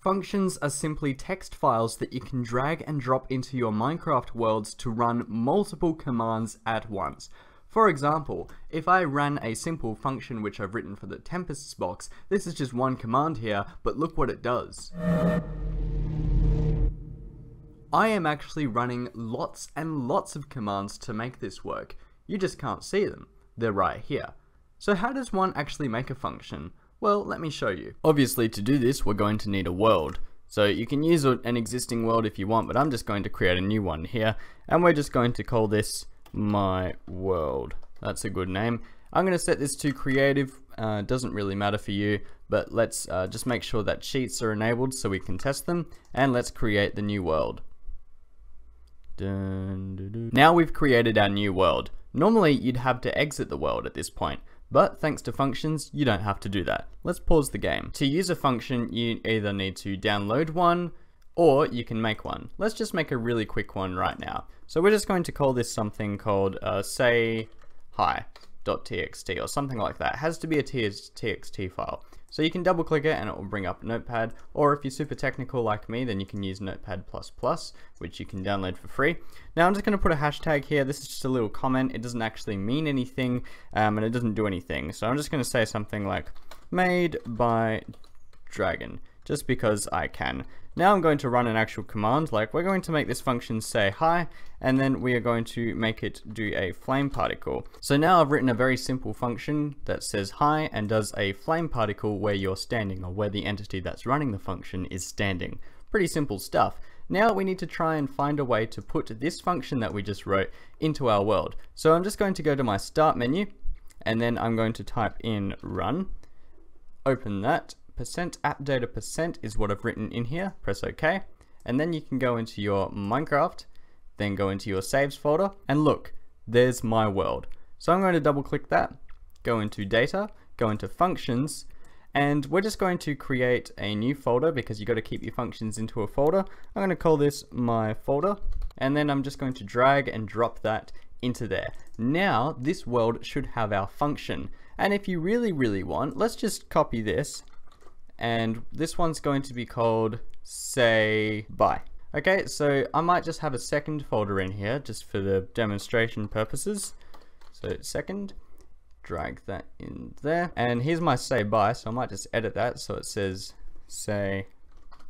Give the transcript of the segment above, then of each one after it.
Functions are simply text files that you can drag and drop into your Minecraft worlds to run multiple commands at once. For example, if I ran a simple function which I've written for the Tempest's Box, this is just one command here, but look what it does. I am actually running lots and lots of commands to make this work. You just can't see them. They're right here. So how does one actually make a function? Well, let me show you. Obviously, to do this, we're going to need a world. So you can use an existing world if you want, but I'm just going to create a new one here. And we're just going to call this My World. That's a good name. I'm going to set this to creative. Doesn't really matter for you, but let's just make sure that cheats are enabled so we can test them. And let's create the new world. Dun, dun, dun. Now we've created our new world. Normally, you'd have to exit the world at this point. But thanks to functions, you don't have to do that. Let's pause the game. To use a function, you either need to download one or you can make one. Let's just make a really quick one right now. So we're just going to call this something called say hi.txt or something like that. It has to be a txt file. So you can double click it and it will bring up Notepad, or if you're super technical like me, then you can use Notepad++, which you can download for free. Now I'm just going to put a hashtag here. This is just a little comment. It doesn't actually mean anything, and it doesn't do anything. So I'm just going to say something like made by Dragon, just because I can. Now I'm going to run an actual command, like we're going to make this function say hi, and then we are going to make it do a flame particle. So now I've written a very simple function that says hi and does a flame particle where you're standing, or where the entity that's running the function is standing. Pretty simple stuff. Now we need to try and find a way to put this function that we just wrote into our world. So I'm just going to go to my start menu, and then I'm going to type in run, open that, %appdata% is what I've written in here, press OK, and then you can go into your Minecraft, then go into your saves folder, and look, there's my world. So I'm going to double click that, go into data, go into functions, and we're just going to create a new folder because you've got to keep your functions into a folder. I'm going to call this my folder, and then I'm just going to drag and drop that into there. Now this world should have our function, and if you really want, let's just copy this. And this one's going to be called say bye. Okay, so I might just have a second folder in here just for the demonstration purposes. So second, drag that in there. And here's my say bye, so I might just edit that so it says say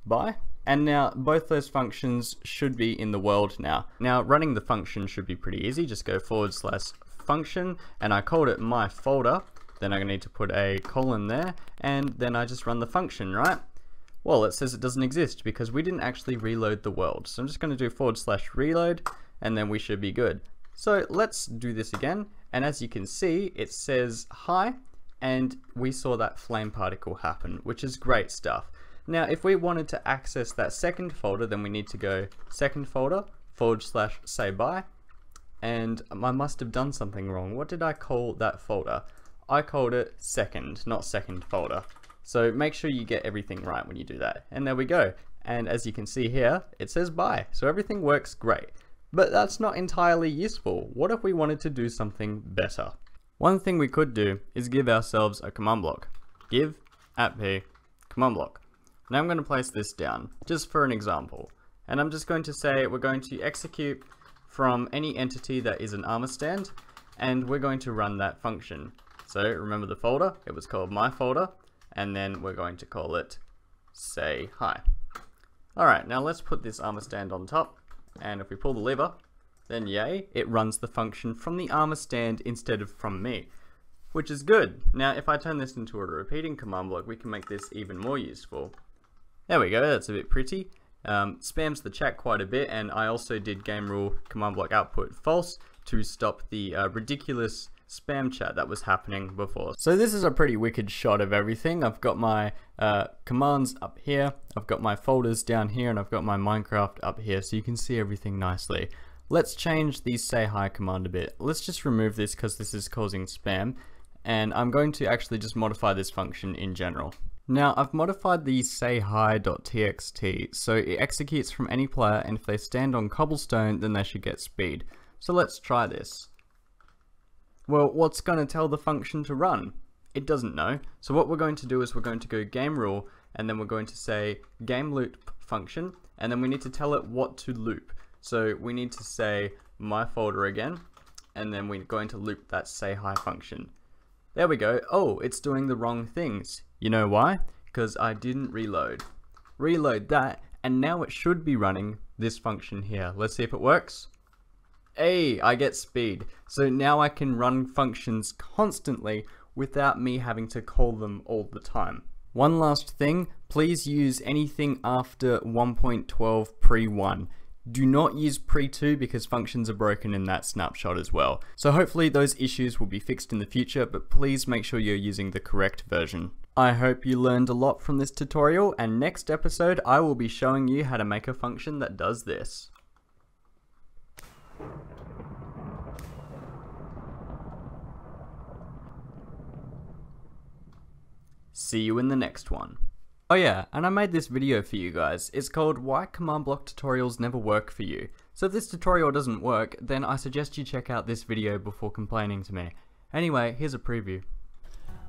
bye. And now both those functions should be in the world now. Now running the function should be pretty easy. Just go /function, and I called it my folder. Then I'm going to need to put a colon there, and then I just run the function, right? Well, it says it doesn't exist because we didn't actually reload the world. So I'm just going to do /reload, and then we should be good. So let's do this again, and as you can see, it says hi, and we saw that flame particle happen, which is great stuff. Now, if we wanted to access that second folder, then we need to go second folder, /say bye, and I must have done something wrong. What did I call that folder? I called it second, not second folder. So make sure you get everything right when you do that. And there we go. And as you can see here, it says bye. So everything works great. But that's not entirely useful. What if we wanted to do something better? One thing we could do is give ourselves a command block. Give @p command block. Now I'm going to place this down just for an example. And I'm just going to say we're going to execute from any entity that is an armor stand, and we're going to run that function. So remember the folder, it was called my folder, and then we're going to call it say hi. Alright, now let's put this armor stand on top, and if we pull the lever, then yay, it runs the function from the armor stand instead of from me, which is good. Now if I turn this into a repeating command block, we can make this even more useful. There we go, that's a bit pretty. Spams the chat quite a bit, and I also did game rule command block output false to stop the ridiculous spam chat that was happening before. So this is a pretty wicked shot of everything. I've got my commands up here, I've got my folders down here, and I've got my Minecraft up here, so you can see everything nicely. Let's change the say hi command a bit. Let's just remove this because this is causing spam, and I'm going to actually just modify this function in general. Now I've modified the say hi.txt so it executes from any player, and if they stand on cobblestone then they should get speed. So let's try this. Well, what's going to tell the function to run? It doesn't know. So what we're going to do is we're going to go game rule, and then we're going to say game loop function, and then we need to tell it what to loop. So we need to say my folder again, and then we're going to loop that say hi function. There we go. Oh, it's doing the wrong things. You know why? Because I didn't reload. Reload that, and now it should be running this function here. Let's see if it works. Hey, I get speed. So now I can run functions constantly without me having to call them all the time. One last thing, please use anything after 1.12 pre-1. Do not use pre-2 because functions are broken in that snapshot as well. So hopefully those issues will be fixed in the future, but please make sure you're using the correct version. I hope you learned a lot from this tutorial, and next episode I will be showing you how to make a function that does this. See you in the next one. Oh yeah, and I made this video for you guys. It's called Why Command Block Tutorials Never Work For You. So if this tutorial doesn't work, then I suggest you check out this video before complaining to me. Anyway, here's a preview.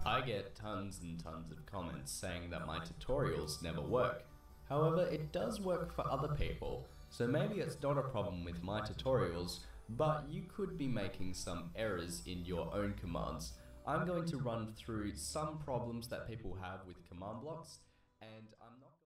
I get tons and tons of comments saying that my tutorials never work. However, it does work for other people, so maybe it's not a problem with my tutorials, but you could be making some errors in your own commands. I'm going to run through some problems that people have with command blocks, and I'm not